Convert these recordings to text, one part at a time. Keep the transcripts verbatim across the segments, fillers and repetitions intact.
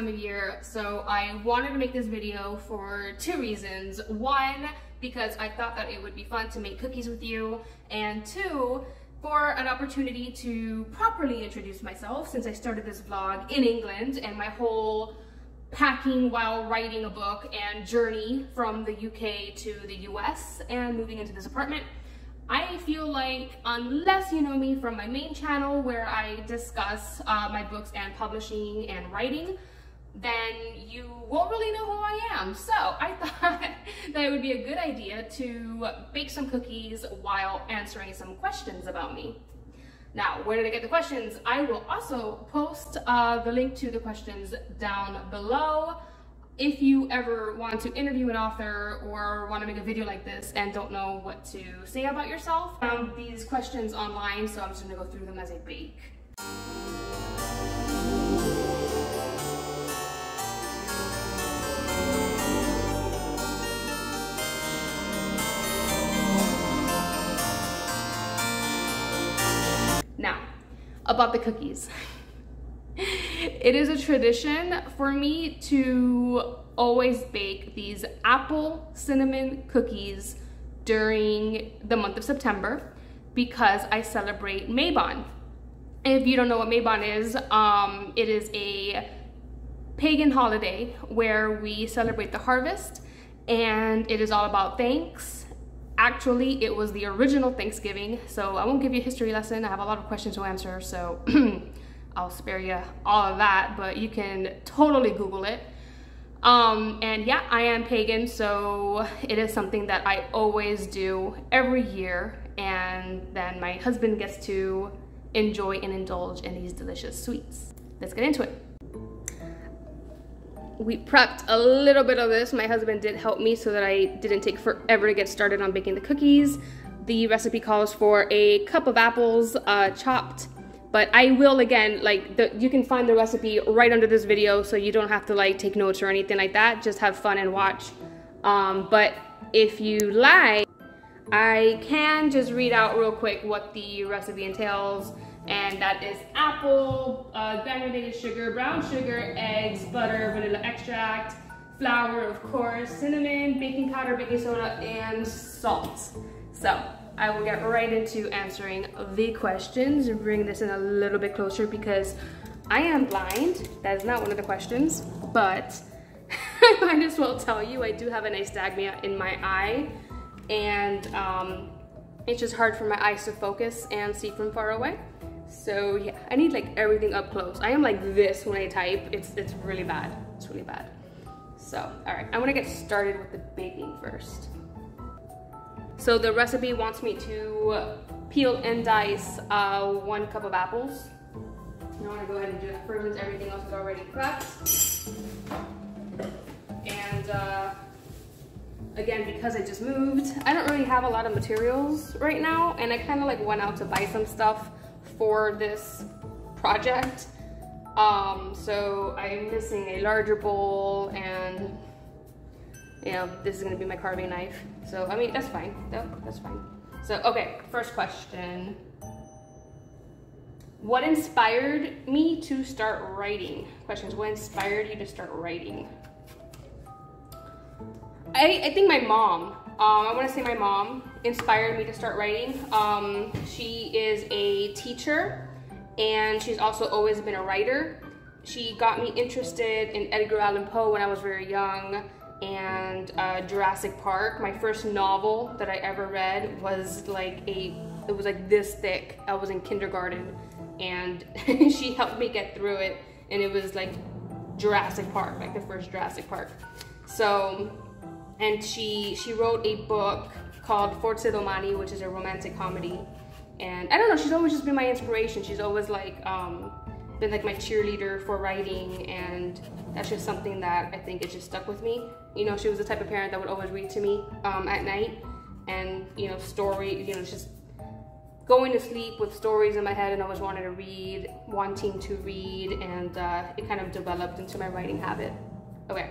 time of year, so I wanted to make this video for two reasons. One, because I thought that it would be fun to make cookies with you, and two, for an opportunity to properly introduce myself, since I started this vlog in England and my whole packing while writing a book and journey from the U K to the U S and moving into this apartment. I feel like, unless you know me from my main channel where I discuss uh, my books and publishing and writing, then you won't really know who I am. So I thought that it would be a good idea to bake some cookies while answering some questions about me. Now, where did I get the questions? I will also post uh, the link to the questions down below. If you ever want to interview an author or want to make a video like this and don't know what to say about yourself, I found these questions online, so I'm just gonna go through them as I bake. About the cookies. It is a tradition for me to always bake these apple cinnamon cookies during the month of September because I celebrate Mabon. If you don't know what Mabon is, um, it is a pagan holiday where we celebrate the harvest, and it is all about thanks. Actually, it was the original Thanksgiving, so I won't give you a history lesson. I have a lot of questions to answer, so I'll spare you all of that, but you can totally Google it. Um, and yeah, I am pagan, so it is something that I always do every year, and then my husband gets to enjoy and indulge in these delicious sweets. Let's get into it. We prepped a little bit of this. My husband did help me so that I didn't take forever to get started on baking the cookies. The recipe calls for a cup of apples uh, chopped, but I will again, like the, you can find the recipe right under this video, so you don't have to like take notes or anything like that. Just have fun and watch. Um, but if you like, I can just read out real quick what the recipe entails. And that is apple, uh, granulated sugar, brown sugar, eggs, butter, vanilla extract, flour, of course, cinnamon, baking powder, baking soda, and salt. So I will get right into answering the questions and bring this in a little bit closer because I am blind. That is not one of the questions, but I might as well tell you I do have a nystagmia in my eye, and um, it's just hard for my eyes to focus and see from far away. So yeah, I need like everything up close. I am like this when I type. It's it's really bad. It's really bad. So, all right, I wanna get started with the baking first. So the recipe wants me to peel and dice uh, one cup of apples. And I wanna go ahead and do that first since everything else is already prepped. And uh, again, because I just moved, I don't really have a lot of materials right now, and I kinda like went out to buy some stuff for this project, um, so I'm missing a larger bowl, and you know, this is gonna be my carving knife. So I mean, that's fine though, that's fine. So okay, first question. What inspired me to start writing? Questions, what inspired you to start writing? I, I think my mom, um, I wanna say my mom, inspired me to start writing. Um, she is a teacher, and she's also always been a writer. She got me interested in Edgar Allan Poe when I was very young, and uh, Jurassic Park. My first novel that I ever read was like a, it was like this thick. I was in kindergarten, and she helped me get through it, and it was like Jurassic Park, like the first Jurassic Park. So, and she she wrote a book called Forza Domani, which is a romantic comedy. And I don't know, she's always just been my inspiration. She's always like, um, been like my cheerleader for writing, and that's just something that I think it just stuck with me. You know, she was the type of parent that would always read to me um, at night, and you know, story, you know, just going to sleep with stories in my head and always wanted to read, wanting to read, and uh, it kind of developed into my writing habit. Okay,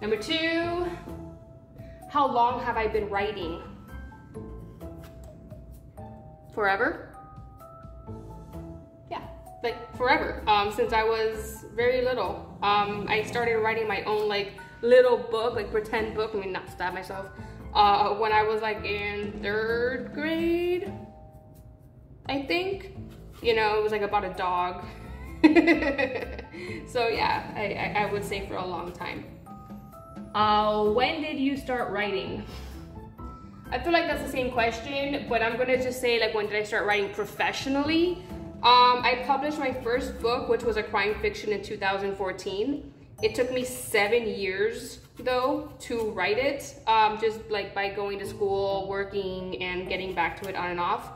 number two, how long have I been writing? Forever? Yeah, like forever. Um, since I was very little. Um, I started writing my own like little book, like pretend book, I mean not stab myself, uh, when I was like in third grade, I think. You know, it was like about a dog. So yeah, I, I, I would say for a long time. Uh, when did you start writing? I feel like that's the same question, but I'm gonna just say like when did I start writing professionally? Um, I published my first book, which was a crime fiction in two thousand fourteen. It took me seven years though to write it, um, just like by going to school, working, and getting back to it on and off.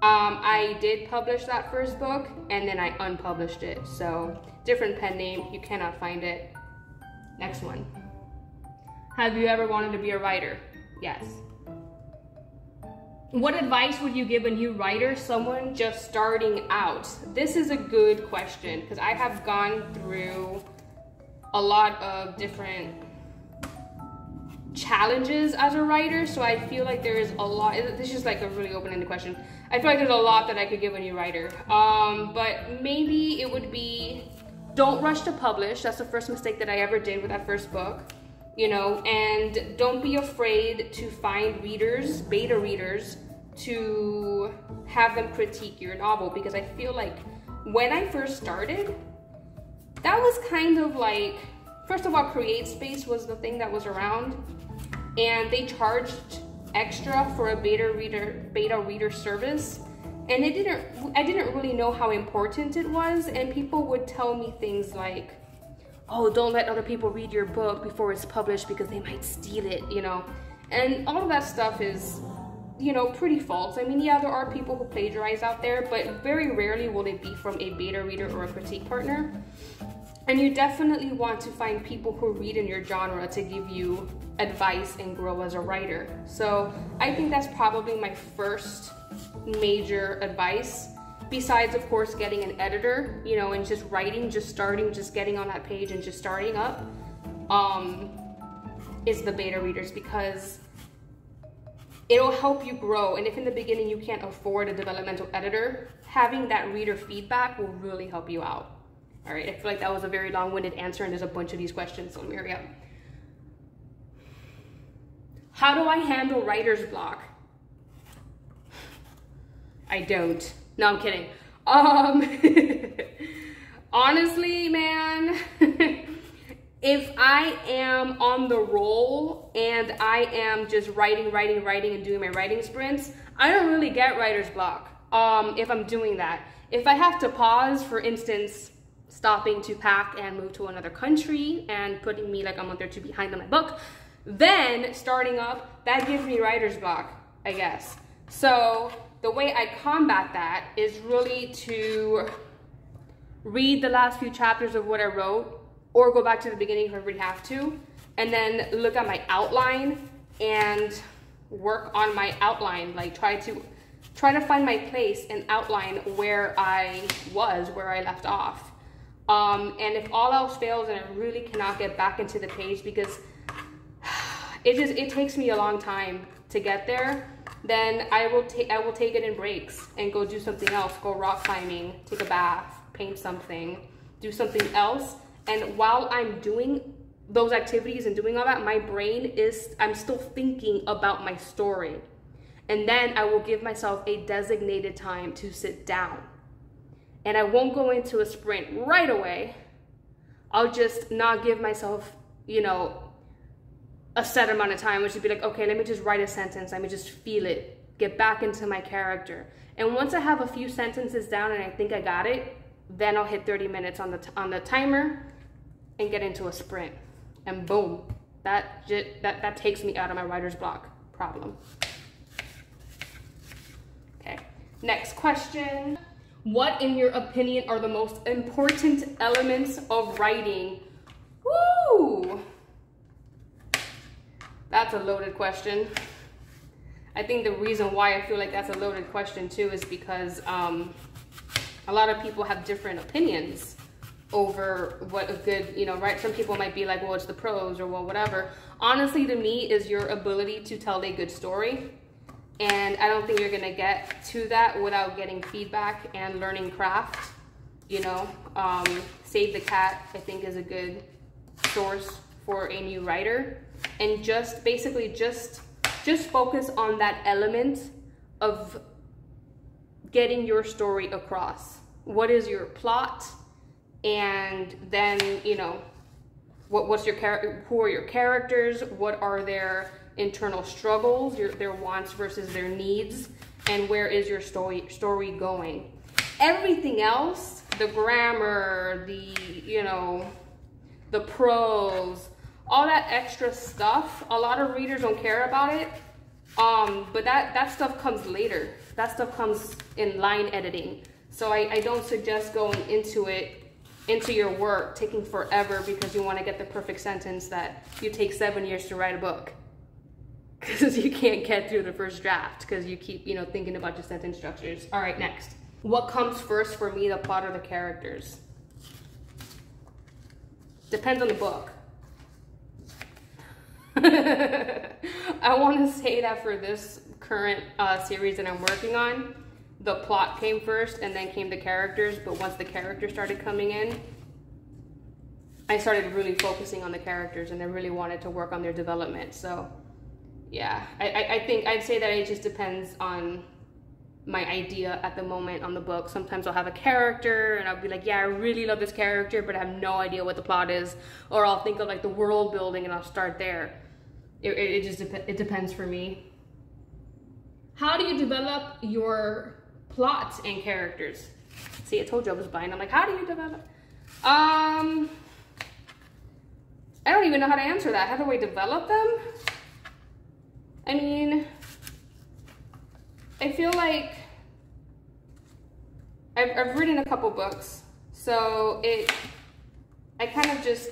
Um, I did publish that first book, and then I unpublished it. So different pen name, you cannot find it. Next one. Have you ever wanted to be a writer? Yes. What advice would you give a new writer, someone just starting out? This is a good question because I have gone through a lot of different challenges as a writer, so I feel like there is a lot. This is just like a really open-ended question. I feel like there's a lot that I could give a new writer, um, but maybe it would be don't rush to publish. That's the first mistake that I ever did with that first book. You know, and don't be afraid to find readers, beta readers, to have them critique your novel, because I feel like when I first started, that was kind of like, first of all, CreateSpace was the thing that was around, and they charged extra for a beta reader, beta reader service, and it didn't, I didn't really know how important it was, and people would tell me things like, oh, don't let other people read your book before it's published because they might steal it, you know? And all of that stuff is, you know, pretty false. I mean, yeah, there are people who plagiarize out there, but very rarely will it be from a beta reader or a critique partner. And you definitely want to find people who read in your genre to give you advice and grow as a writer. So I think that's probably my first major advice. Besides, of course, getting an editor, you know, and just writing, just starting, just getting on that page and just starting up, um, is the beta readers, because it'll help you grow. And if in the beginning you can't afford a developmental editor, having that reader feedback will really help you out. All right, I feel like that was a very long-winded answer, and there's a bunch of these questions, so let me hurry up. How do I handle writer's block? I don't. No, I'm kidding. Um, honestly, man, if I am on the roll and I am just writing, writing, writing, and doing my writing sprints, I don't really get writer's block um, if I'm doing that. If I have to pause, for instance, stopping to pack and move to another country and putting me like a month or two behind on my book, then starting up, that gives me writer's block, I guess. So the way I combat that is really to read the last few chapters of what I wrote, or go back to the beginning if I really have to, and then look at my outline and work on my outline, like try to try to find my place and outline where I was, where I left off. Um, and if all else fails and I really cannot get back into the page because it just it takes me a long time to get there, then I will take I will take it in breaks and go do something else, go rock climbing, take a bath, paint something, do something else. And while I'm doing those activities and doing all that, my brain is, I'm still thinking about my story. And then I will give myself a designated time to sit down. And I won't go into a sprint right away. I'll just not give myself, you know, a set amount of time, which would be like, okay, let me just write a sentence, let me just feel it, get back into my character. And once I have a few sentences down and I think I got it, then I'll hit thirty minutes on the on the timer and get into a sprint. And boom, that that that takes me out of my writer's block problem. Okay, next question. What, in your opinion, are the most important elements of writing? Woo! That's a loaded question. I think the reason why I feel like that's a loaded question too is because um, a lot of people have different opinions over what a good, you know, right? Some people might be like, well, it's the prose or well, whatever. Honestly, to me, is your ability to tell a good story. And I don't think you're gonna get to that without getting feedback and learning craft. you know. Um, Save the Cat, I think, is a good source for a new writer. And just basically just just focus on that element of getting your story across. What is your plot? And then, you know, what, what's your char- who are your characters? What are their internal struggles, your, their wants versus their needs? And where is your story story going? Everything else, the grammar, the, you know, the prose, all that extra stuff, a lot of readers don't care about it. Um, but that, that stuff comes later. That stuff comes in line editing. So I, I don't suggest going into it, into your work, taking forever because you want to get the perfect sentence that you take seven years to write a book. Because you can't get through the first draft because you keep, you know, thinking about your sentence structures. All right, next. What comes first for me, the plot or the characters? Depends on the book. I want to say that for this current uh, series that I'm working on, the plot came first and then came the characters. But once the characters started coming in, I started really focusing on the characters and I really wanted to work on their development. So yeah, I, I, I think I'd say that it just depends on my idea at the moment on the book. Sometimes I'll have a character and I'll be like, yeah, I really love this character, but I have no idea what the plot is. Or I'll think of like the world building and I'll start there. It, it, it just dep- it depends for me. How do you develop your plots and characters? See, I told you I was blind. I'm like, how do you develop? Um, I don't even know how to answer that. How do I develop them? I mean, I feel like I've, I've written a couple books, so it, I kind of just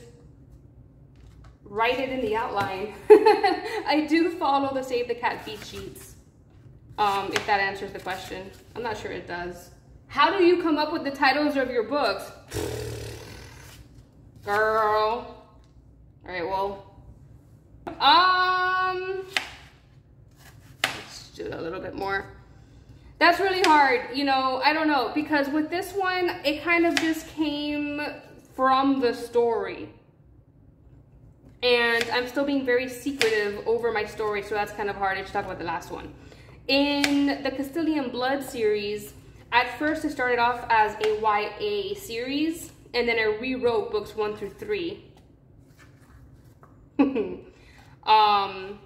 write it in the outline. I do follow the Save the Cat beat sheets, um, if that answers the question. I'm not sure it does. How do you come up with the titles of your books? Girl. All right, well, um, let's do a little bit more. That's really hard, you know, I don't know, because with this one, it kind of just came from the story. And I'm still being very secretive over my story, so that's kind of hard. I should talk about the last one. In the Castilian Blood series, at first it started off as a Y A series, and then I rewrote books one through three. um,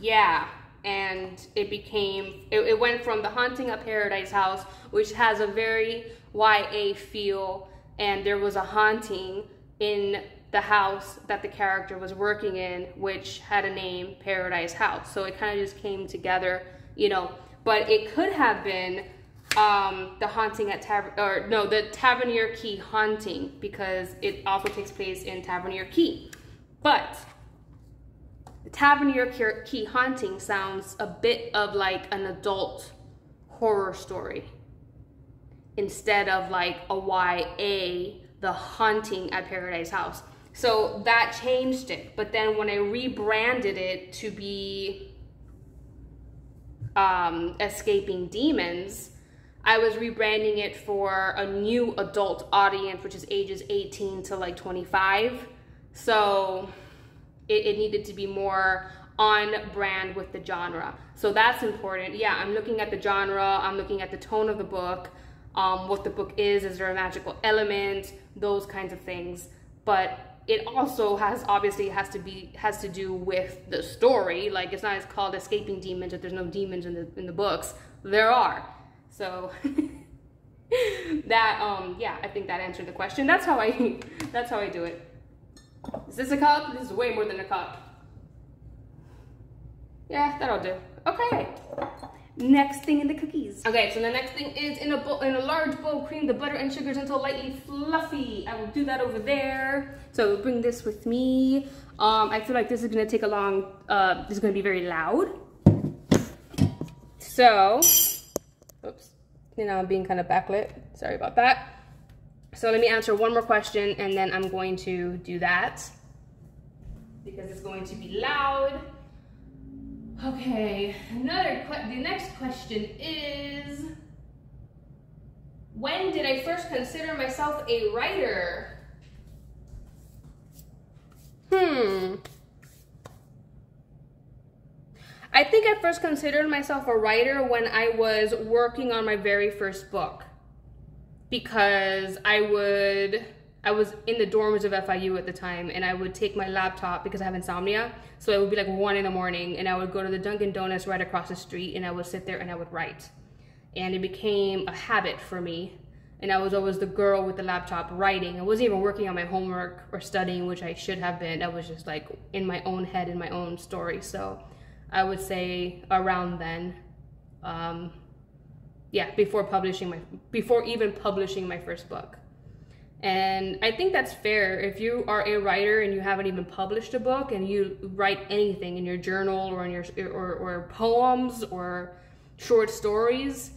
yeah. And it became, it, it went from The Haunting of Paradise House, which has a very Y A feel, and there was a haunting in the house that the character was working in, which had a name, Paradise House. So it kind of just came together, you know. But it could have been um, the haunting at Tav- or no, the Tavernier Key haunting, because it also takes place in Tavernier Key. But the Tavernier Key haunting sounds a bit of like an adult horror story instead of like a Y A, The Haunting at Paradise House. So that changed it. But then when I rebranded it to be um, Escaping Demons, I was rebranding it for a new adult audience, which is ages eighteen to like twenty-five. So It, it needed to be more on brand with the genre. So that's important. Yeah, I'm looking at the genre. I'm looking at the tone of the book, um, what the book is. Is there a magical element? Those kinds of things. But it also has, obviously has to be, has to do with the story. Like, it's not, it's called Escaping Demons if there's no demons in the, in the books. There are. So that, um, yeah, I think that answered the question. That's how I, that's how I do it. Is this a cup? This is way more than a cup. Yeah, that'll do. Okay. Next thing in the cookies. Okay, so the next thing is in a bowl, in a large bowl, cream the butter and sugars until lightly fluffy. I will do that over there. So we'll bring this with me. Um, I feel like this is gonna take a long. Uh, this is gonna be very loud. So, oops. You know, I'm being kind of backlit. Sorry about that. So let me answer one more question and then I'm going to do that because it's going to be loud. Okay, another que- the next question is, When did I first consider myself a writer? Hmm. I think I first considered myself a writer when I was working on my very first book, because I would, I was in the dorms of F I U at the time, and I would take my laptop because I have insomnia. So it would be like one in the morning, and I would go to the Dunkin' Donuts right across the street, and I would sit there and I would write. And it became a habit for me. And I was always the girl with the laptop writing. I wasn't even working on my homework or studying, which I should have been. I was just like in my own head, in my own story. So I would say around then, um, yeah, before publishing my, before even publishing my first book. And I think that's fair. If you are a writer and you haven't even published a book, and you write anything in your journal or in your, or, or poems or short stories,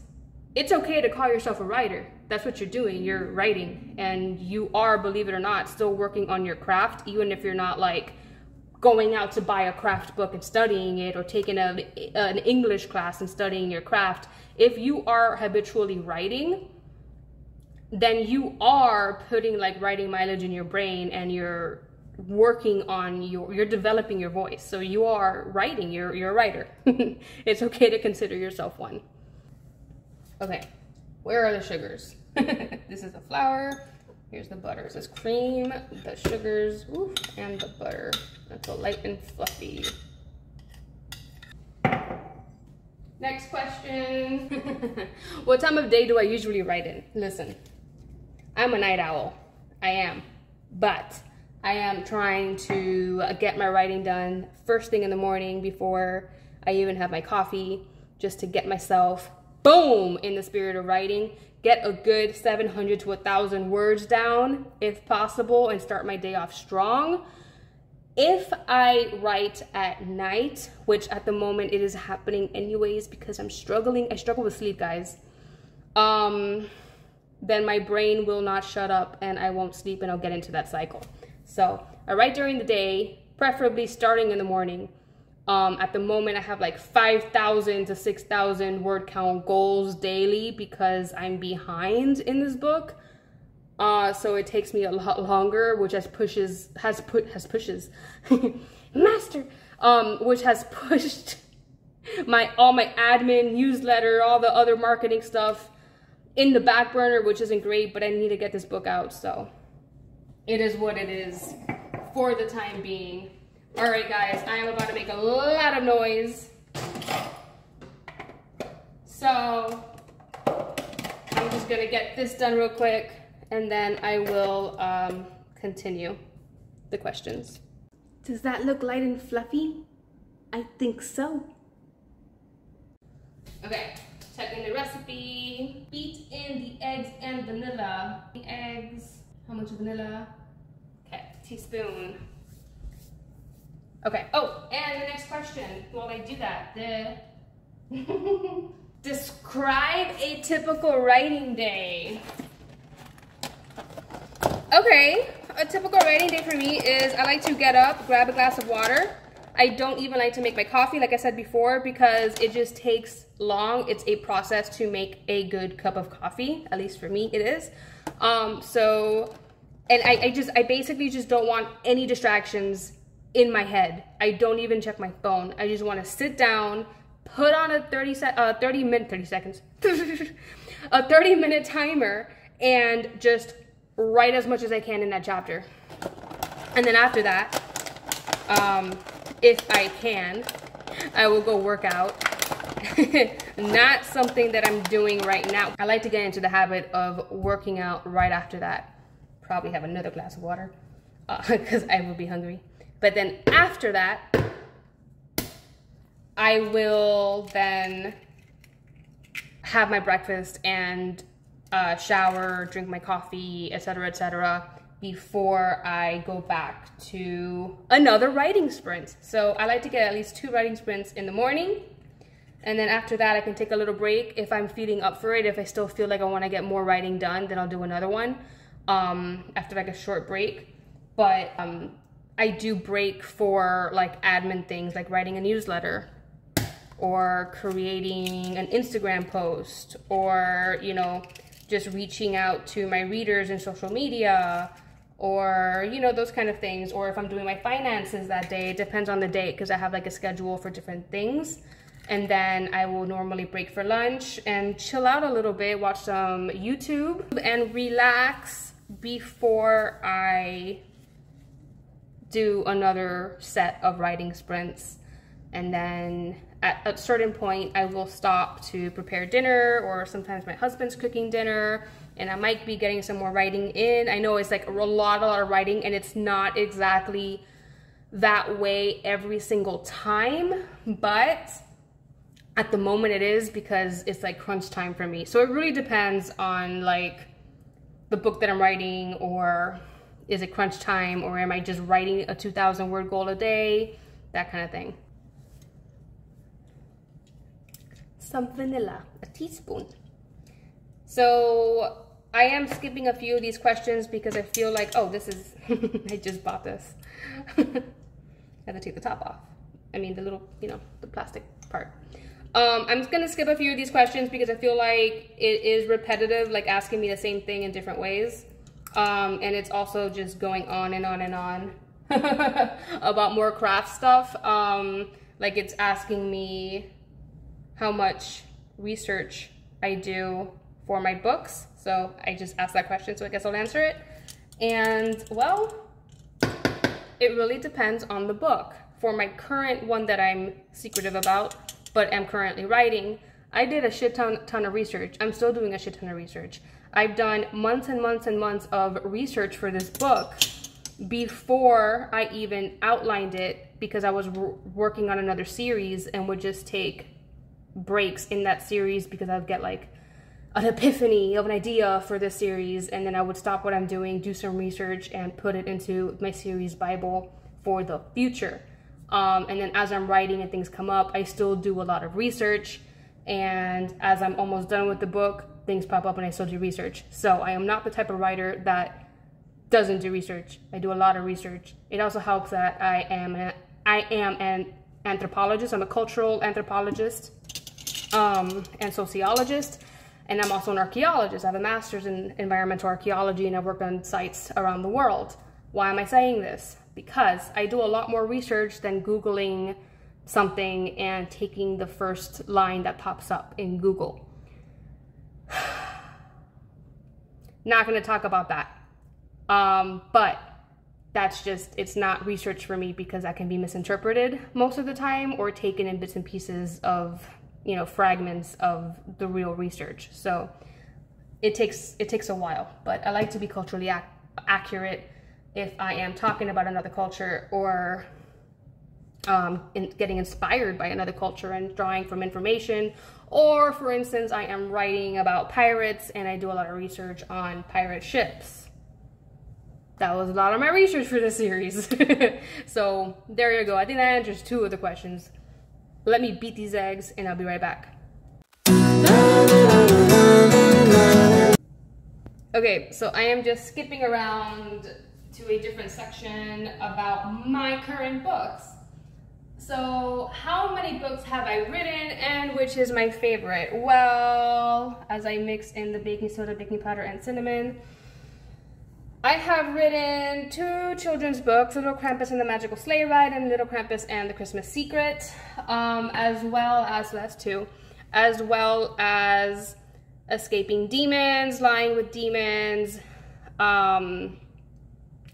it's okay to call yourself a writer. That's what you're doing. You're writing, and you are, believe it or not, still working on your craft, even if you're not like going out to buy a craft book and studying it, or taking a, an English class and studying your craft. If you are habitually writing, then you are putting like writing mileage in your brain, and you're working on your, you're developing your voice. So you are writing, you're, you're a writer. It's okay to consider yourself one. Okay, where are the sugars? This is the flour, here's the butter. This is cream, the sugars, oof, and the butter. Until light and fluffy. Next question. What time of day do I usually write in? Listen, I'm a night owl. I am, but I am trying to get my writing done first thing in the morning before I even have my coffee, just to get myself, boom, in the spirit of writing, get a good seven hundred to one thousand words down if possible, and start my day off strong. If I write at night, which at the moment it is happening anyways because I'm struggling, I struggle with sleep, guys, um, then my brain will not shut up and I won't sleep, and I'll get into that cycle. So I write during the day, preferably starting in the morning. Um, at the moment, I have like five thousand to six thousand word count goals daily because I'm behind in this book. Uh, so it takes me a lot longer, which has pushes, has put, has pushes, master, um, which has pushed my, all my admin, newsletter, all the other marketing stuff in the back burner, which isn't great, but I need to get this book out. So it is what it is for the time being. All right, guys, I am about to make a lot of noise. So I'm just gonna get this done real quick, and then I will um, continue the questions. Does that look light and fluffy? I think so. Okay, checking the recipe. Beat in the eggs and vanilla. The eggs. How much vanilla? Okay, teaspoon. Okay, oh, and the next question, while I do that, the... Describe a typical writing day. Okay, a typical writing day for me is I like to get up, grab a glass of water. I don't even like to make my coffee, like I said before, because it just takes long. It's a process to make a good cup of coffee, at least for me it is. Um, so, and I, I just, I basically just don't want any distractions in my head. I don't even check my phone. I just want to sit down, put on a thirty minute, thirty seconds, a thirty minute timer, and just write as much as I can in that chapter. And then after that, um, if I can, I will go work out. Not something that I'm doing right now. I like to get into the habit of working out right after that. Probably have another glass of water because uh, I will be hungry. But then after that, I will then have my breakfast and uh, shower, drink my coffee, et cetera, et cetera, before I go back to another writing sprint. So I like to get at least two writing sprints in the morning. And then after that, I can take a little break if I'm feeling up for it. If I still feel like I want to get more writing done, then I'll do another one um, after like a short break. But um, I do break for like admin things, like writing a newsletter or creating an Instagram post, or, you know, just reaching out to my readers in social media, or, you know, those kind of things. Or if I'm doing my finances that day, it depends on the day, because I have like a schedule for different things. And then I will normally break for lunch and chill out a little bit, watch some YouTube and relax before I do another set of writing sprints. And then at a certain point, I will stop to prepare dinner, or sometimes my husband's cooking dinner, and I might be getting some more writing in. I know it's like a lot, a lot of writing, and it's not exactly that way every single time, but at the moment it is, because it's like crunch time for me. So it really depends on like the book that I'm writing, or is it crunch time, or am I just writing a two thousand word goal a day, that kind of thing. Some vanilla, a teaspoon. So I am skipping a few of these questions because I feel like, oh, this is, I just bought this. I have to take the top off. I mean the little, you know, the plastic part. Um, I'm just gonna skip a few of these questions because I feel like it is repetitive, like asking me the same thing in different ways. Um, and it's also just going on and on and on about more craft stuff. Um, like it's asking me how much research I do for my books. So I just asked that question, so I guess I'll answer it. And well, it really depends on the book. For my current one that I'm secretive about, but am currently writing, I did a shit ton, ton of research. I'm still doing a shit ton of research. I've done months and months and months of research for this book before I even outlined it, because I was working on another series and would just take breaks in that series because I'd get like an epiphany of an idea for this series, and then I would stop what I'm doing, do some research, and put it into my series Bible for the future. Um, and then as I'm writing and things come up, I still do a lot of research, and as I'm almost done with the book, things pop up and I still do research. So I am not the type of writer that doesn't do research. I do a lot of research. It also helps that I am an, I am an anthropologist. I'm a cultural anthropologist. Um, and sociologist, and I'm also an archaeologist. I have a master's in environmental archaeology, and I've worked on sites around the world. Why am I saying this? Because I do a lot more research than Googling something and taking the first line that pops up in Google. Not going to talk about that, um, but that's just, it's not research for me, because that can be misinterpreted most of the time, or taken in bits and pieces of, you know, fragments of the real research. So it takes it takes a while, but I like to be culturally ac accurate if I am talking about another culture, or um, in getting inspired by another culture and drawing from information. Or for instance, I am writing about pirates, and I do a lot of research on pirate ships. That was a lot of my research for this series. So there you go. I think that answers two of the questions. Let me beat these eggs and I'll be right back. Okay, so I am just skipping around to a different section about my current books. So how many books have I written, and which is my favorite? Well, as I mix in the baking soda, baking powder, and cinnamon, I have written two children's books, Little Krampus and the Magical Sleigh Ride and Little Krampus and the Christmas Secret, um, as well as, that's two, as well as Escaping Demons, Lying with Demons, um,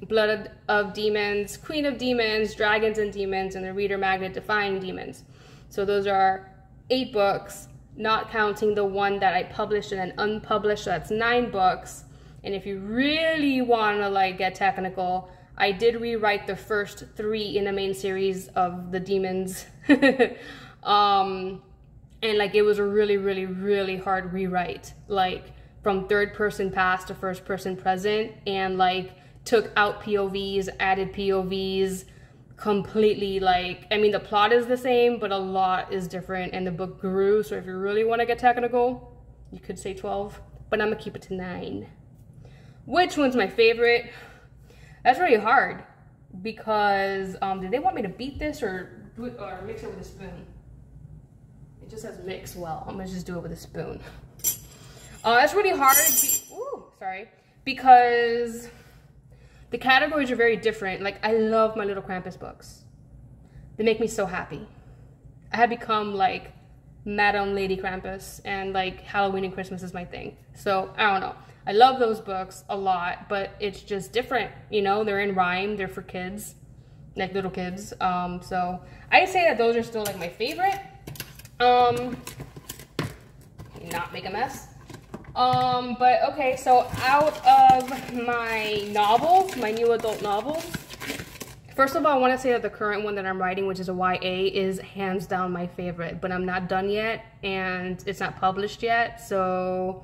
Blood of Demons, Queen of Demons, Dragons and Demons, and the Reader Magnet, Defying Demons. So those are eight books, not counting the one that I published and then unpublished, so that's nine books. And if you really want to like get technical, I did rewrite the first three in the main series of the demons. um, and like it was a really, really, really hard rewrite, like from third person past to first person present, and like took out P O Vs, added P O Vs completely. Like, I mean, the plot is the same, but a lot is different, and the book grew. So if you really want to get technical, you could say twelve, but I'm gonna keep it to nine. Which one's my favorite? That's really hard, because um, did they want me to beat this or, or mix it with a spoon? It just says mix well. I'm gonna just do it with a spoon. Uh, that's really hard. Be Ooh, sorry, because the categories are very different. Like, I love my Little Krampus books. They make me so happy. I have become like Madame Lady Krampus, and like Halloween and Christmas is my thing. So I don't know. I love those books a lot, but it's just different. You know, they're in rhyme. They're for kids, like little kids. Um, so I say that those are still like my favorite. Um, not make a mess. Um, but okay, so out of my novels, my new adult novels, first of all, I want to say that the current one that I'm writing, which is a Y A, is hands down my favorite, but I'm not done yet, and it's not published yet, so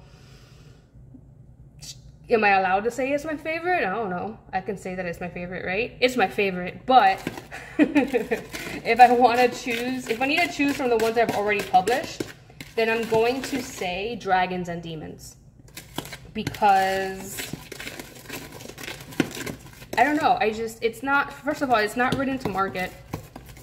am I allowed to say it's my favorite? I don't know. I can say that it's my favorite, right? It's my favorite, but if I want to choose, if I need to choose from the ones I've already published, then I'm going to say Dragons and Demons, because I don't know, I just, it's not, first of all, it's not written to market.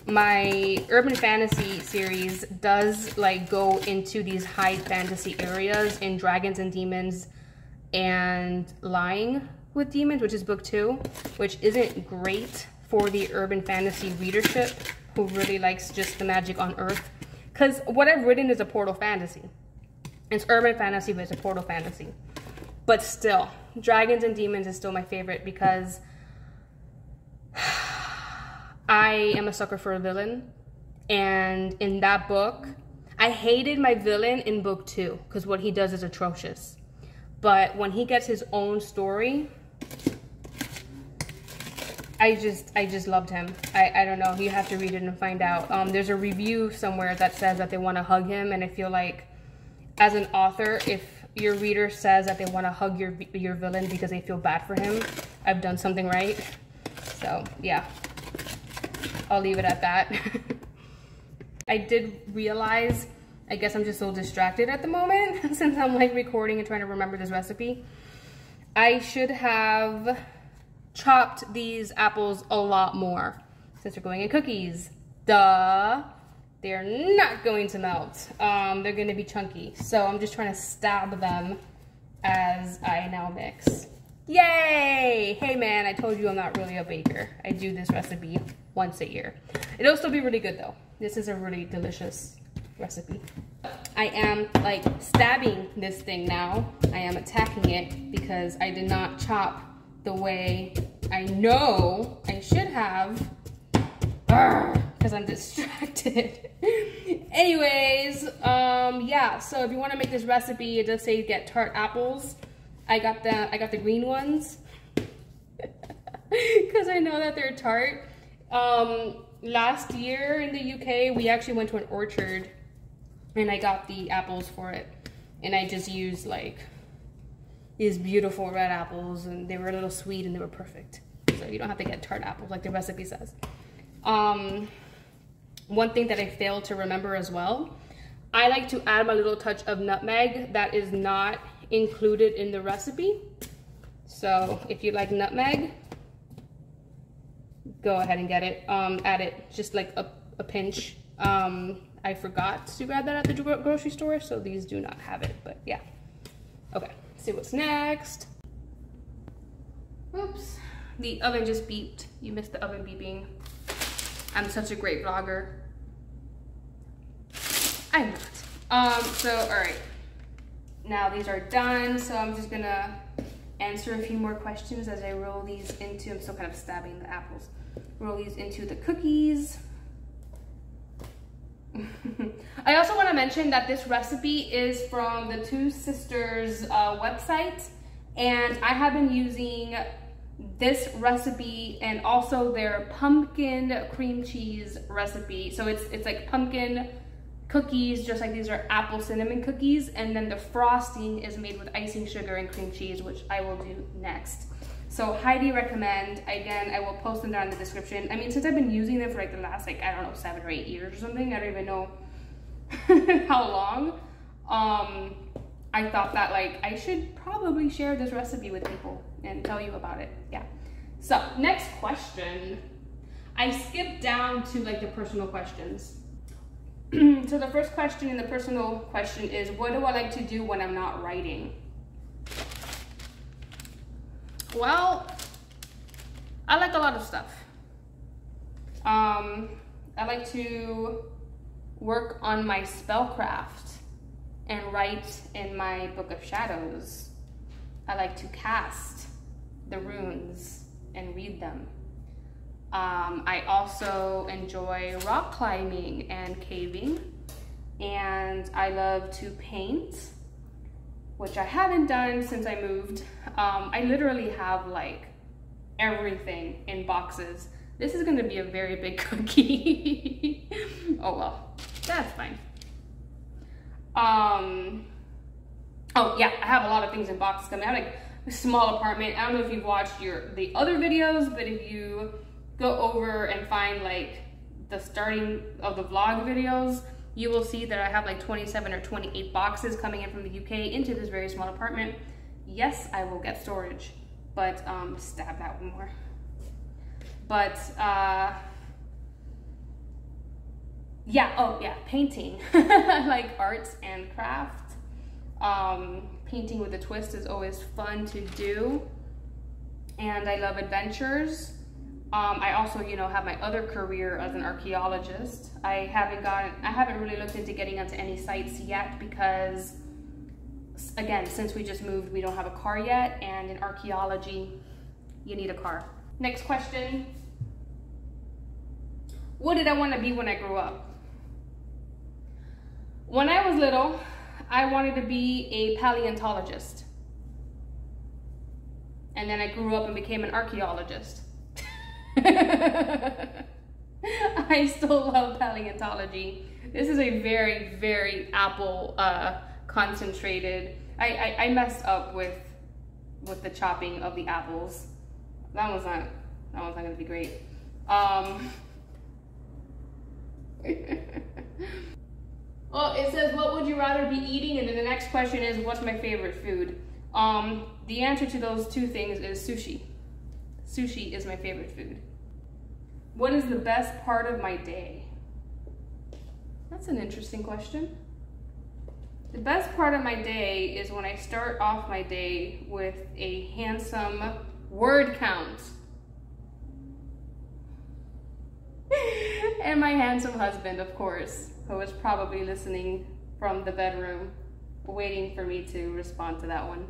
My urban fantasy series does like go into these high fantasy areas in Dragons and Demons and Lying with Demons, which is book two, which isn't great for the urban fantasy readership who really likes just the magic on earth. Because what I've written is a portal fantasy. It's urban fantasy, but it's a portal fantasy. But still, Dragons and Demons is still my favorite because I am a sucker for a villain. And in that book, I hated my villain in book two because what he does is atrocious. But when he gets his own story, I just, I just loved him. I, I don't know. You have to read it and find out. Um, there's a review somewhere that says that they want to hug him, and I feel like, as an author, if your reader says that they want to hug your your villain because they feel bad for him, I've done something right. So yeah, I'll leave it at that. I did realize, I guess I'm just so distracted at the moment since I'm like recording and trying to remember this recipe. I should have chopped these apples a lot more since they're going in cookies. Duh. They're not going to melt. Um, they're going to be chunky. So I'm just trying to stab them as I now mix. Yay! Hey man, I told you I'm not really a baker. I do this recipe once a year. It'll still be really good though. This is a really delicious recipe. I am like stabbing this thing now. I am attacking it because I did not chop the way I know I should have, because I'm distracted. Anyways, um, yeah, so if you want to make this recipe, it does say get tart apples. I got the, I got the green ones, because I know that they're tart. Um, last year in the U K, we actually went to an orchard, and I got the apples for it, and I just used, like, these beautiful red apples, and they were a little sweet and they were perfect. So you don't have to get tart apples like the recipe says. Um, one thing that I failed to remember as well, I like to add my little touch of nutmeg that is not included in the recipe. So if you like nutmeg, go ahead and get it, um, add it just like a, a pinch. Um, I forgot to grab that at the grocery store, so these do not have it, but yeah, okay. See what's next. Oops, the oven just beeped. You missed the oven beeping. I'm such a great vlogger. I'm not. Um, so, all right. Now these are done, so I'm just gonna answer a few more questions as I roll these into, I'm still kind of stabbing the apples. Roll these into the cookies. I also want to mention that this recipe is from the Two Sisters uh, website, and I have been using this recipe and also their pumpkin cream cheese recipe. So it's it's like pumpkin cookies, just like these are apple cinnamon cookies, and then the frosting is made with icing sugar and cream cheese, which I will do next. So highly recommend. Again, I will post them down in the description. I mean, since I've been using them for like the last, like, I don't know, seven or eight years or something, I don't even know how long. Um, I thought that like, I should probably share this recipe with people and tell you about it, yeah. So next question, I skipped down to like the personal questions. So the first question and the personal question is, what do I like to do when I'm not writing? Well, I like a lot of stuff. Um, I like to work on my spellcraft and write in my Book of Shadows. I like to cast the runes and read them. Um, I also enjoy rock climbing and caving, and I love to paint, which I haven't done since I moved. Um, I literally have like everything in boxes. This is gonna be a very big cookie. Oh well, that's fine. Um, oh yeah, I have a lot of things in boxes. I mean, I have like a small apartment. I don't know if you've watched your the other videos, but if you go over and find like the starting of the vlog videos, you will see that I have like twenty-seven or twenty-eight boxes coming in from the U K into this very small apartment. Yes, I will get storage, but um, stab that one more. But uh, yeah, oh yeah, painting. Like arts and craft. Um, painting with a twist is always fun to do. And I love adventures. Um, I also, you know, have my other career as an archaeologist. I haven't gotten, I haven't really looked into getting onto any sites yet because, again, since we just moved, we don't have a car yet, and in archaeology, you need a car. Next question. What did I want to be when I grew up? When I was little, I wanted to be a paleontologist. And then I grew up and became an archaeologist. I still love paleontology. This is a very, very apple uh, concentrated. I, I, I messed up with with the chopping of the apples. That one's not that one's not gonna be great. Um, well, it says, what would you rather be eating? And then the next question is, what's my favorite food? Um, the answer to those two things is sushi. Sushi is my favorite food. What is the best part of my day? That's an interesting question. The best part of my day is when I start off my day with a handsome word count. And my handsome husband, of course, who is probably listening from the bedroom, waiting for me to respond to that one.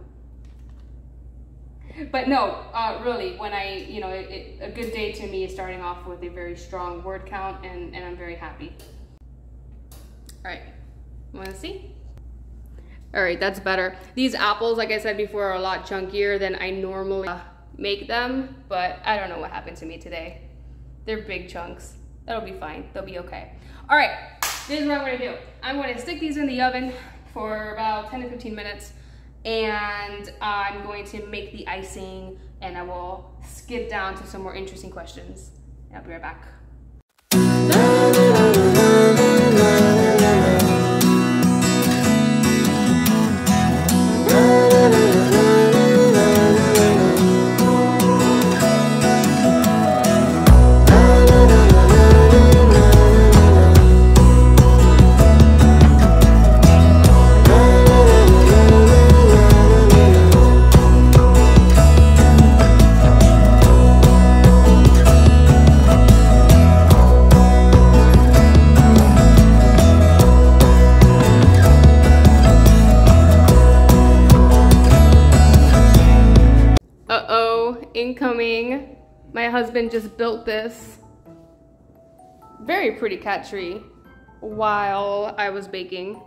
But no, uh, really, when I, you know, it, it, a good day to me is starting off with a very strong word count, and, and I'm very happy. All right, wanna see? All right, that's better. These apples, like I said before, are a lot chunkier than I normally uh, make them, but I don't know what happened to me today. They're big chunks. That'll be fine, they'll be okay. All right, this is what I'm gonna do. I'm gonna stick these in the oven for about ten to fifteen minutes, and I'm going to make the icing, and I will skip down to some more interesting questions. I'll be right back. Incoming. My husband just built this very pretty cat tree while I was baking,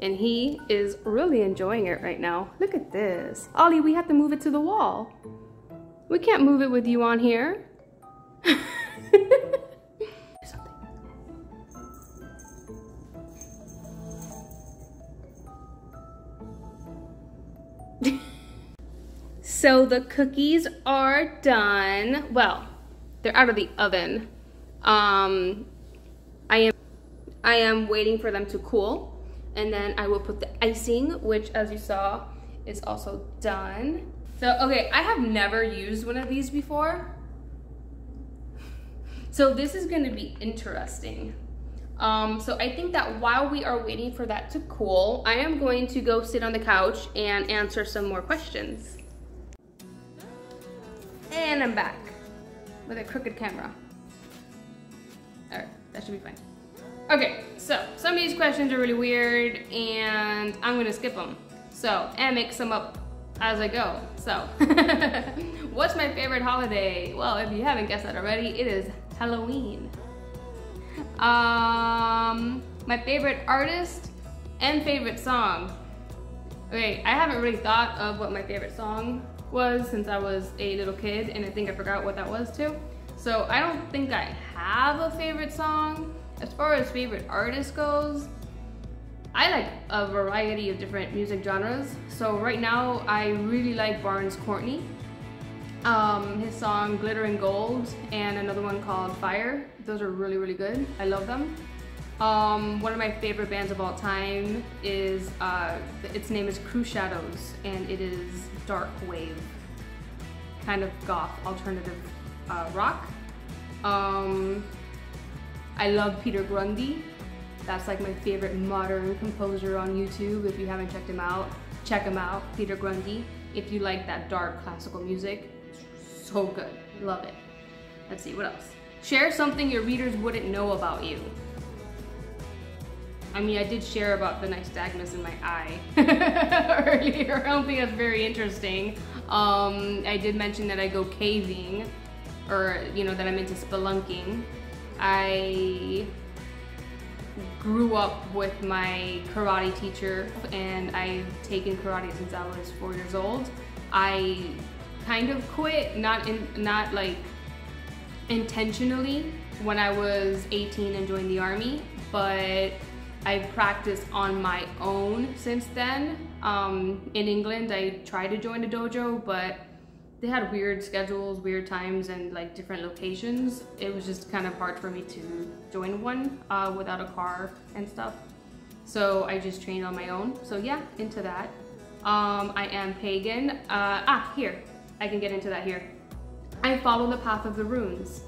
and he is really enjoying it right now. Look at this. Ollie, we have to move it to the wall. We can't move it with you on here. So the cookies are done. Well, they're out of the oven. Um, I am, I am waiting for them to cool, and then I will put the icing, which as you saw, is also done. So, okay, I have never used one of these before. So this is gonna be interesting. Um, so I think that while we are waiting for that to cool, I am going to go sit on the couch and answer some more questions. And I'm back with a crooked camera. All right, that should be fine. Okay, so some of these questions are really weird and I'm gonna skip them. So, and mix them up as I go. So, what's my favorite holiday? Well, if you haven't guessed that already, it is Halloween. Um, my favorite artist and favorite song. Okay, I haven't really thought of what my favorite song was since I was a little kid, and I think I forgot what that was too. So I don't think I have a favorite song. As far as favorite artist goes, I like a variety of different music genres. So right now I really like Barnes Courtney. Um, his song Glittering Gold and another one called Fire. Those are really, really good. I love them. Um, one of my favorite bands of all time is, uh, its name is Cruise Shadows, and it is dark wave, kind of goth alternative uh, rock. Um, I love Peter Grundy. That's like my favorite modern composer on YouTube. If you haven't checked him out, check him out, Peter Grundy. If you like that dark classical music, so good, love it. Let's see, what else? Share something your readers wouldn't know about you. I mean, I did share about the nystagmus in my eye earlier. I don't think that's very interesting. Um, I did mention that I go caving, or you know, that I'm into spelunking. I grew up with my karate teacher, and I've taken karate since I was four years old. I kind of quit, not in, not like intentionally, when I was eighteen and joined the army, but I've practiced on my own since then. Um, in England, I tried to join a dojo, but they had weird schedules, weird times, and like different locations. It was just kind of hard for me to join one uh, without a car and stuff. So I just trained on my own. So yeah, into that. Um, I am pagan. Uh, ah, here, I can get into that here. I follow the path of the runes.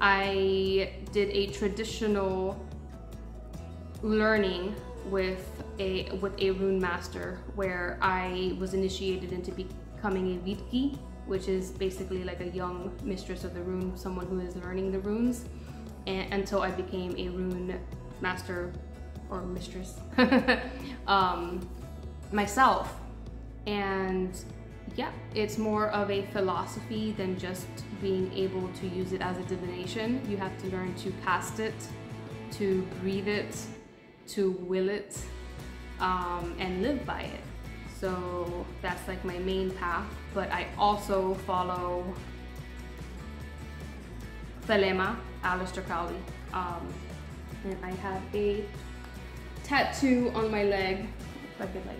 I did a traditional learning with a with a rune master, where I was initiated into becoming a Vitki, which is basically like a young mistress of the rune, someone who is learning the runes, and until I became a rune master or mistress um, myself. And yeah, it's more of a philosophy than just being able to use it as a divination. You have to learn to cast it, to breathe it, to will it, um, and live by it. So that's like my main path, but I also follow Thelema, Aleister Crowley. Um, and I have a tattoo on my leg, if I could like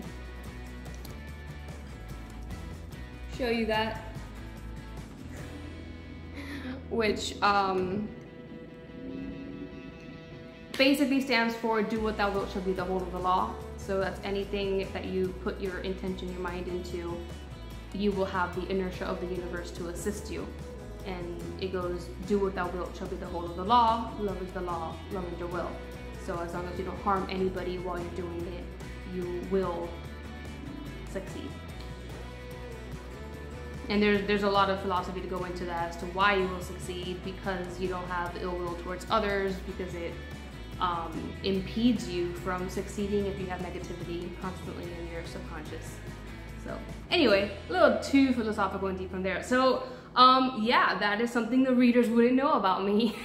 show you that, which um, basically stands for do what thou wilt shall be the whole of the law. So that's anything that you put your intention, your mind into, you will have the inertia of the universe to assist you. And it goes, do what thou wilt shall be the whole of the law, love is the law, love is your will. So as long as you don't harm anybody while you're doing it, you will succeed. And there's, there's a lot of philosophy to go into that as to why you will succeed, because you don't have ill will towards others, because it Um, impedes you from succeeding if you have negativity constantly in your subconscious. So anyway, a little too philosophical and deep from there. So um, yeah, that is something the readers wouldn't know about me.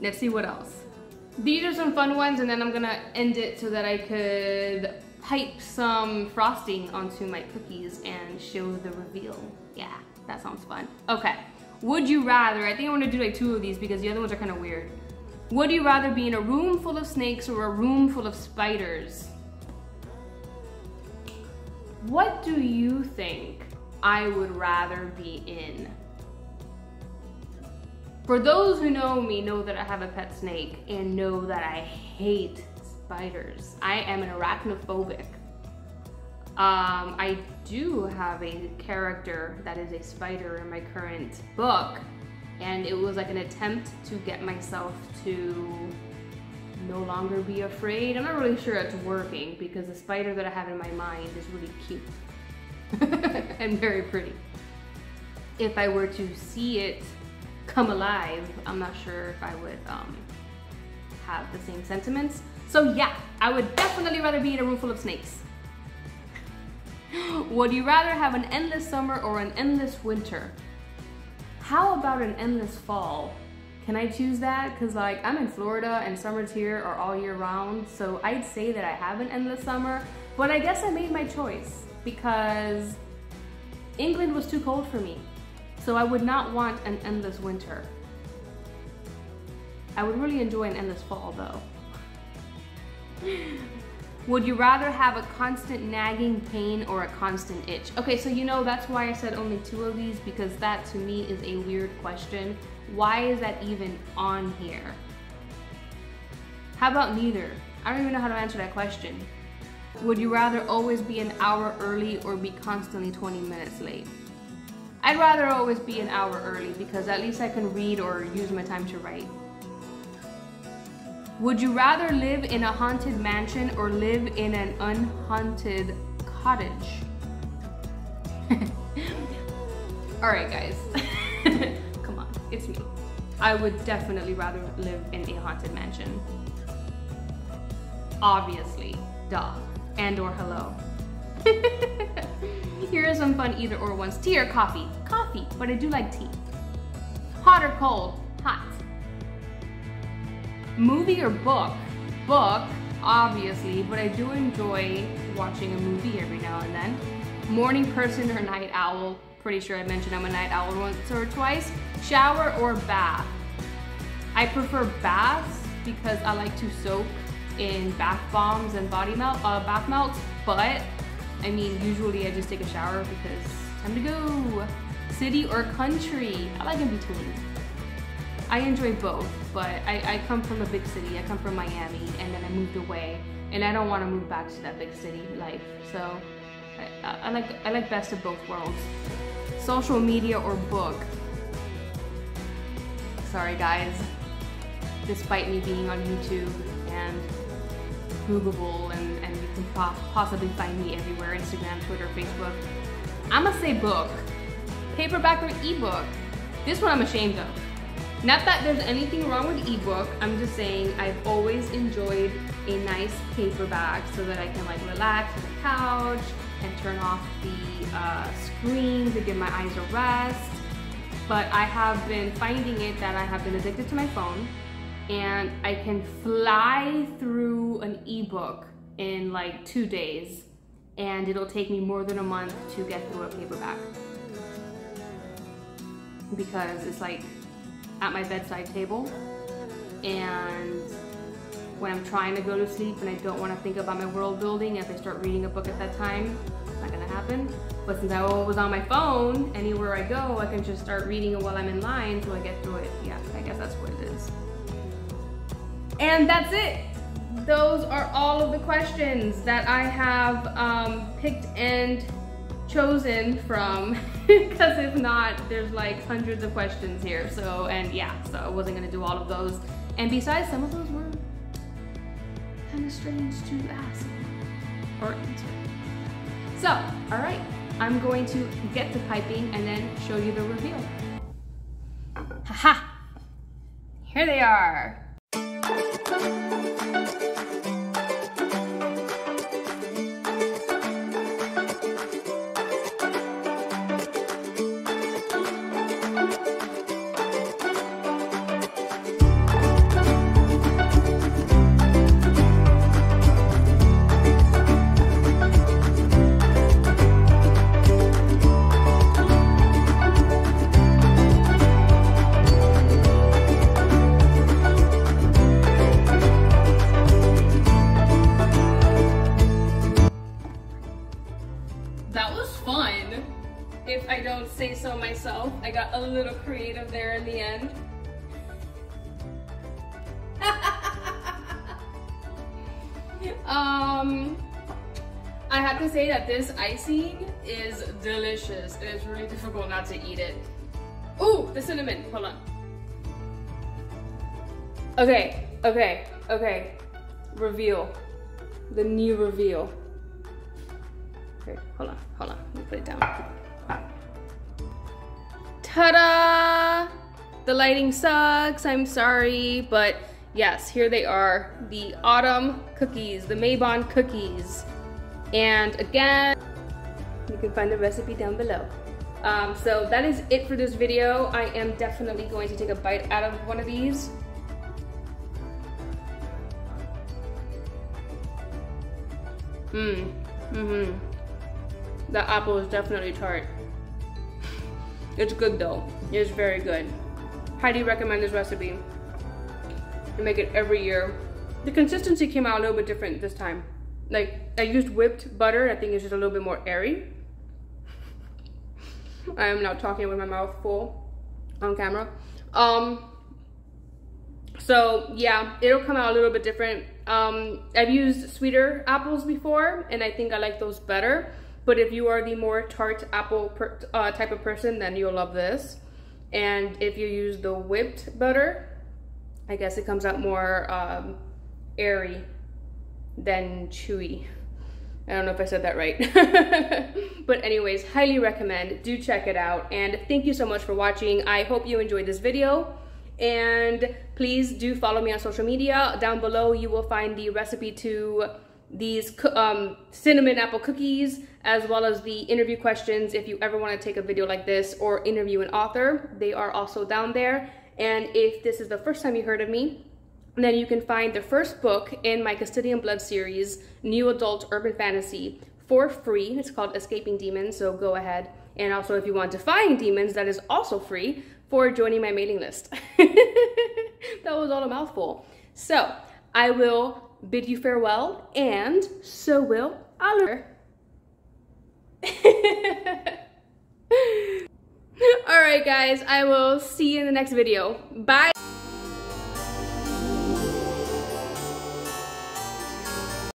Let's see what else. These are some fun ones, and then I'm gonna end it so that I could pipe some frosting onto my cookies and show the reveal. Yeah, that sounds fun. Okay, would you rather, I think I want to do like two of these because the other ones are kind of weird. Would you rather be in a room full of snakes or a room full of spiders? What do you think I would rather be in? For those who know me, know that I have a pet snake and know that I hate spiders. I am an arachnophobic. Um, I do have a character that is a spider in my current book, and it was like an attempt to get myself to no longer be afraid. I'm not really sure it's working because the spider that I have in my mind is really cute and very pretty. If I were to see it come alive, I'm not sure if I would um, have the same sentiments. So yeah, I would definitely rather be in a room full of snakes. Would you rather have an endless summer or an endless winter? How about an endless fall? Can I choose that? Cause like I'm in Florida and summers here are all year round. So I'd say that I have an endless summer, but I guess I made my choice because England was too cold for me. So I would not want an endless winter. I would really enjoy an endless fall though. Would you rather have a constant nagging pain or a constant itch? Okay, so you know that's why I said only two of these because that to me is a weird question. Why is that even on here? How about neither? I don't even know how to answer that question. Would you rather always be an hour early or be constantly twenty minutes late? I'd rather always be an hour early because at least I can read or use my time to write. Would you rather live in a haunted mansion or live in an unhaunted cottage? Alright guys, come on, it's me. I would definitely rather live in a haunted mansion. Obviously, duh, and or hello. Here is some fun either or ones. Tea or coffee? Coffee, but I do like tea. Hot or cold? Hot. Movie or book? Book, obviously, but I do enjoy watching a movie every now and then. Morning person or night owl? Pretty sure I mentioned I'm a night owl once or twice. Shower or bath? I prefer baths because I like to soak in bath bombs and body melt, uh, bath melts, but I mean, usually I just take a shower because it's time to go. City or country? I like in between. I enjoy both, but I, I come from a big city. I come from Miami, and then I moved away, and I don't want to move back to that big city life. So I, I, I like I like best of both worlds. Social media or book? Sorry guys, despite me being on YouTube and Googleable, and, and you can possibly find me everywhere, Instagram, Twitter, Facebook, I'ma say book. Paperback or ebook? This one I'm ashamed of. Not that there's anything wrong with ebook, I'm just saying I've always enjoyed a nice paperback so that I can like relax on the couch and turn off the uh, screen to give my eyes a rest. But I have been finding it that I have been addicted to my phone and I can fly through an ebook in like two days and it'll take me more than a month to get through a paperback because it's like at my bedside table, and when I'm trying to go to sleep and I don't want to think about my world building, if I start reading a book at that time, it's not gonna happen. But since I was on my phone, anywhere I go I can just start reading it while I'm in line till I get through it. Yeah, I guess that's what it is. And that's it. Those are all of the questions that I have um, picked and chosen from, because if not, there's like hundreds of questions here. So, and yeah, so I wasn't gonna do all of those. And besides, some of those were kind of strange to ask or answer. So, all right, I'm going to get to piping and then show you the reveal. Haha, here they are. I got a little creative there in the end. um, I have to say that this icing is delicious. It is really difficult not to eat it. Ooh, the cinnamon, hold on. Okay, okay, okay. Reveal. The new reveal. Okay, hold on, hold on. Let me put it down. Ta-da! The lighting sucks, I'm sorry, but yes, here they are. The autumn cookies, the Mabon cookies. And again, you can find the recipe down below. Um, so that is it for this video. I am definitely going to take a bite out of one of these. Mmm, mm-hmm. That apple is definitely tart. It's good though, it's very good. Highly recommend this recipe. I make it every year. The consistency came out a little bit different this time. Like, I used whipped butter, I think it's just a little bit more airy. I am now talking with my mouth full on camera. Um, so yeah, it'll come out a little bit different. Um, I've used sweeter apples before, and I think I like those better. But if you are the more tart apple per, uh, type of person, then you'll love this. And if you use the whipped butter, I guess it comes out more um, airy than chewy. I don't know if I said that right. But anyways, highly recommend. Do check it out. And thank you so much for watching. I hope you enjoyed this video. And please do follow me on social media. Down below, you will find the recipe to these um, cinnamon apple cookies, as well as the interview questions if you ever want to take a video like this or interview an author. They are also down there. And if this is the first time you heard of me, then you can find the first book in my Castilian Blood series, New Adult Urban Fantasy, for free. It's called Escaping Demons, so go ahead. And also if you want Defying Demons, that is also free, for joining my mailing list. That was all a mouthful. So I will bid you farewell, and so will Oliver. All right guys, I will see you in the next video. Bye.